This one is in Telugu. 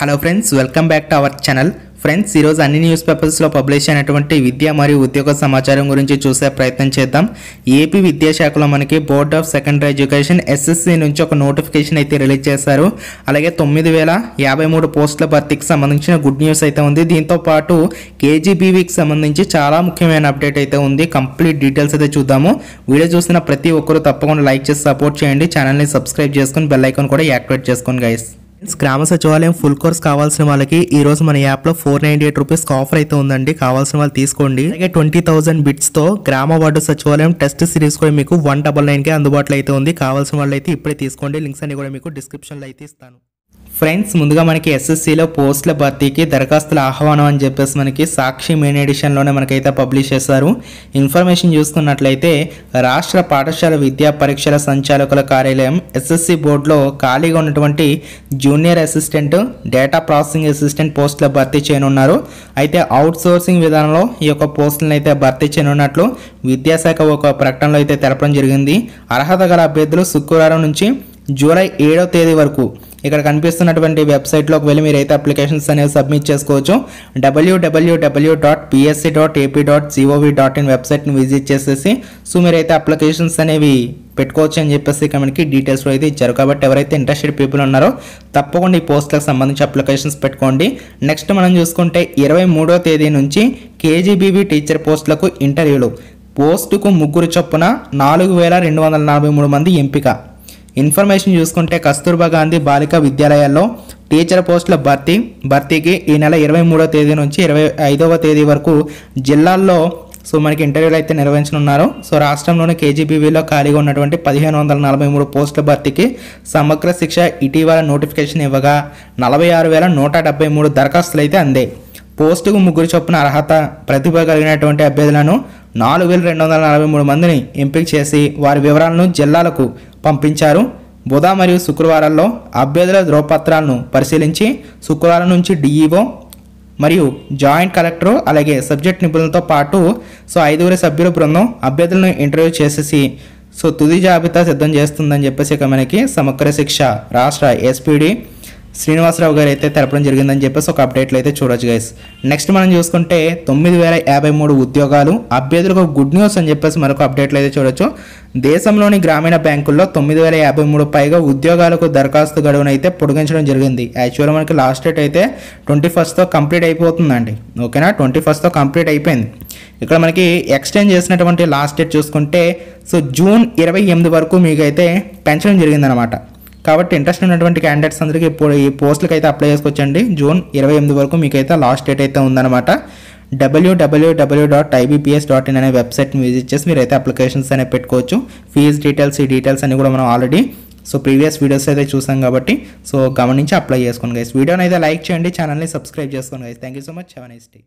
Hello friends welcome back to our channel friends अन्नी न्यूज़ पेपर्स लो पब्लिश विद्या मरियु उद्योग समाचारम गुरिंची चूसे प्रयत्न चेद्दाम। एपी विद्याशाखलो मनकी board of secondary education SSC नुंची ओक नोटिफिकेशन अयिते रिलीज़ चेशारु। अलागे 9053 पोस्टुल भर्तीकी संबंधिंचिन गुड न्यूज़ अयिते उंदी। दींतो पाटु केजीबीवीकी संबंधिंची चाला मुख्यमैन अपडेट अयिते उंदी। कंप्लीट डीटेल्स अयिते चूद्दामु। वीडियो चूसिन प्रति ओक्करू तप्पकुंडा लाइक चेसि सपोर्ट चेयंडी। चैनल नि सब्सक्राइब चेसुकोनि बेल आइकन कूडा याक्टिवेट चेसुकोंडि गाइस। గ్రామ సచివాలయం ఫుల్ కోర్స్ కావాల్సిన వాళ్ళకి ఈ రోజు మన యాప్ లో 498 రూపాయస్ ఆఫర్ అయితే ఉందండి, కావాల్సిన వాళ్ళు తీసుకోండి. అలాగే 20000 బిట్స్ తో గ్రామ వార్డు సచివాలయం టెస్ట్ సిరీస్ కూడా మీకు 199 కే అందుబాటులో అయితే ఉంది. కావాల్సిన వాళ్ళైతే ఇప్పుడే తీసుకోండి. లింక్స్ అన్ని కూడా మీకు డిస్క్రిప్షన్ లో అయితే ఇస్తాను. फ्रेंड्स मुझे मन की एसएससी पोस्टल भर्ती की दरखास्त आह्वान मन की साक्षी मेन एडिशन मन पब्लिश इन्फर्मेशन चूसते राष्ट्र पाठशाला विद्या परीक्षल संचालक कार्यालय एसएससी बोर्ड खाली junior assistant data processing assistant post भर्ती चयन अच्छे आउटसोर्सिंग विधान में पोस्टल भर्ती चयन विद्याशाख प्रकटन तेरप जी अर्हत गल अभ्यर्थुलु शुक्रवार नुंची జూలై 7వ తేదీ వరకు ఇక్కడ కనిపిస్తున్నటువంటి వెబ్‌సైట్ లోకి వెళ్లి మీరైతే అప్లికేషన్స్ అనేవి సబ్మిట్ చేసుకోవచ్చు. www.psc.ap.gov.in వెబ్‌సైట్ ని విజిట్ చేసేసి సో మీరైతే అప్లికేషన్స్ అనేవి పెట్టుకోవచ్చు అని చెప్పేసి ఇక్కడ మనకి డీటెయిల్స్ అయితే ఇచ్చారు. కాబట్టి ఎవరైతే ఇంట్రెస్టెడ్ పీపుల్ ఉన్నారో తప్పకుండా ఈ పోస్ట్లకు సంబంధించి అప్లికేషన్స్ పెట్టుకోండి. నెక్స్ట్ మనం చూసుకుంటే 23వ తేదీ నుంచి కేజీబీవీ టీచర్ పోస్ట్లకు ఇంటర్వ్యూలు పోస్టుకు ముగ్గురు చొప్పున 4243 మంది ఎంపిక. इन्फर्मेशन चूसुकुंटे कस्तूरबा गांधी बालिका विद्यालयाल्लो टीचर पोस्टल भर्ती की ई नेल 23వ తేదీ నుంచి 25వ తేదీ వరకు జిల్లాల్లో సో మనకి ఇంటర్వ్యూలు అయితే నిర్వహించనున్నారు. సో రాష్ట్రంలోని కేజీబీవీలో ఖాళీగా ఉన్నటువంటి 1543 పోస్టుల భర్తీకి సమగ్ర శిక్ష ఇటీవల నోటిఫికేషన్ ఇవ్వగా 46173 దరఖాస్తులు అయితే అందాయి. పోస్టుకు ముగ్గురు చొప్పున అర్హత ప్రతిభ కలిగినటువంటి అభ్యర్థులను 4243 మందిని ఎంపిక చేసి వారి వివరాలను జిల్లాలకు పంపించారు. బుధ మరియు శుక్రవారాల్లో అభ్యర్థుల ధ్రువపత్రాలను పరిశీలించి శుక్రవారం నుంచి డిఈఓ మరియు జాయింట్ కలెక్టర్ అలాగే సబ్జెక్ట్ నిపుణులతో పాటు సో 5 సభ్యుల బృందం అభ్యర్థులను ఇంటర్వ్యూ చేసేసి సో తుది జాబితా సిద్ధం చేస్తుందని చెప్పేసి మనకి సమగ్ర శిక్ష రాష్ట్ర ఎస్పీడి శ్రీనివాసరావు గారు అయితే తెలపడం జరిగిందని చెప్పేసి ఒక అప్డేట్లు అయితే చూడొచ్చు గైస్. నెక్స్ట్ మనం చూసుకుంటే 9053 ఉద్యోగాలు అభ్యర్థులకు గుడ్ న్యూస్ అని చెప్పేసి మరొక అప్డేట్లు అయితే చూడొచ్చు. దేశంలోని గ్రామీణ బ్యాంకుల్లో 9053 పైగా ఉద్యోగాలకు దరఖాస్తు గడువును అయితే పొడిగించడం జరిగింది. యాక్చువల్గా మనకి లాస్ట్ డేట్ అయితే 21st కంప్లీట్ అయిపోతుందండి. ఓకేనా, 21st కంప్లీట్ అయిపోయింది. ఇక్కడ మనకి ఎక్స్టెండ్ చేసినటువంటి లాస్ట్ డేట్ చూసుకుంటే సో జూన్ 28 వరకు మీకైతే పెంచడం జరిగిందనమాట. కాబట్టి ఇంట్రెస్ట్ ఉన్నటువంటి క్యాండిడేట్స్ అందరికీ ఇప్పుడు ఈ పోస్టులకు అయితే అప్లై చేసుకోవచ్చండి. జూన్ 28 వరకు మీకైతే లాస్ట్ డేట్ అయితే ఉందన్నమాట. www.ibps.in అనే వెబ్‌సైట్ని విజిట్ చేసి మీరైతే అప్లికేషన్స్ అనేవి పెట్టుకోవచ్చు. ఫీజ్ డీటెయిల్స్ ఈ డీటెయిల్స్ అన్ని కూడా మనం ఆల్రెడీ సో ప్రీవియస్ వీడియోస్ అయితే చూసాం కాబట్టి సో గమనించి అప్లై చేసుకోండి గైస్. వీడియోని అయితే లైక్ చేయండి, ఛానల్ని సబ్స్క్రైబ్ చేసుకోండి guys. Thank you so much, have a nice day.